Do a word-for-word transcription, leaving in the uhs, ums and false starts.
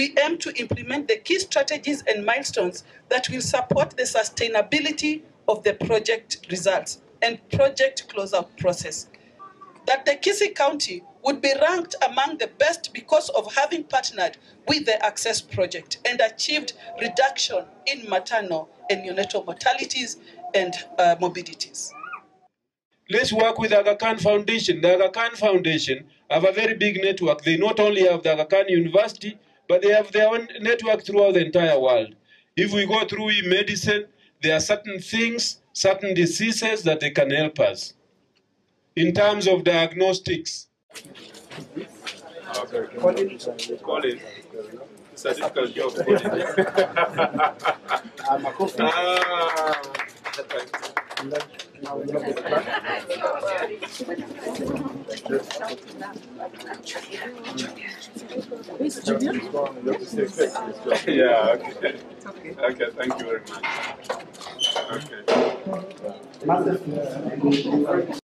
we aim to implement the key strategies and milestones that will support the sustainability of the project results and project close-out process. That the Kisii County would be ranked among the best because of having partnered with the AQCESS project and achieved reduction in maternal and neonatal mortalities and uh, morbidities. Let's work with the Aga Khan Foundation. The Aga Khan Foundation have a very big network. They not only have the Aga Khan University, but they have their own network throughout the entire world. If we go through e-medicine, there are certain things, certain diseases that they can help us. In terms of diagnostics. Call it. Call it. It's a difficult job. Yeah, okay. Okay, thank you very much. Okay.